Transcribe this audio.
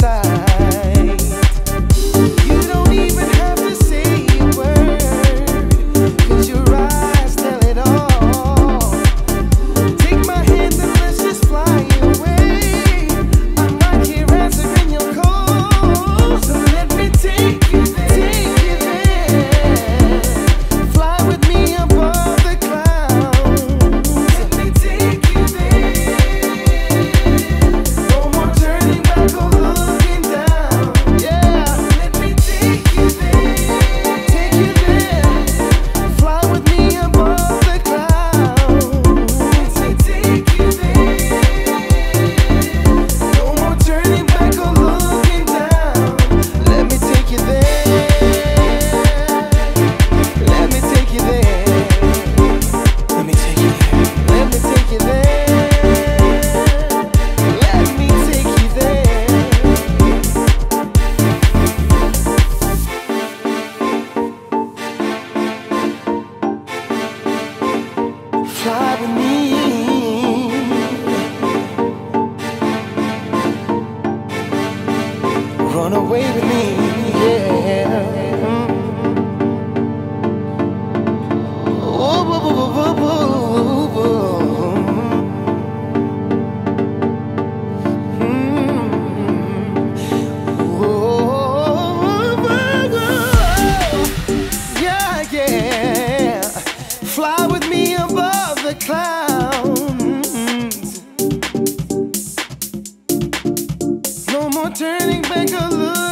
Fly with me. Run away with me, yeah. Oh, whoa, whoa, whoa, whoa, whoa. Oh, whoa, whoa. Yeah, yeah. Fly with me above the clouds. No more turning back or looking.